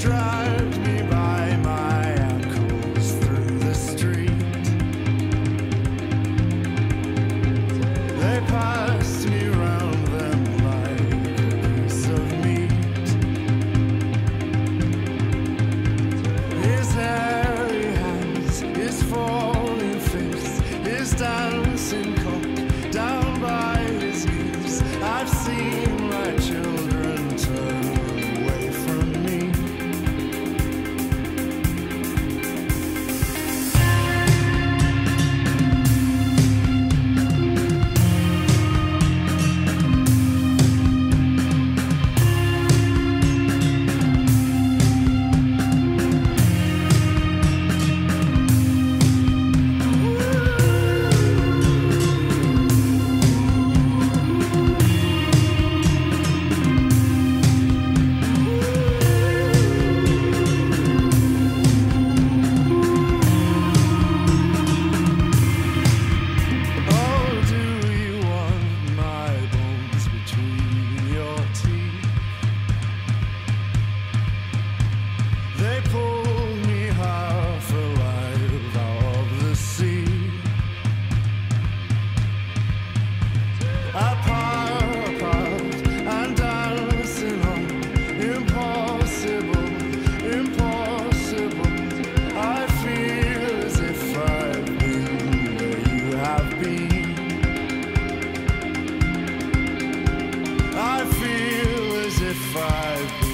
dragged me by my ankles through the street. They passed me round them like a piece of meat. His hairy hands, his falling face, his dancing coat down by his knees. I've seen my children turn five.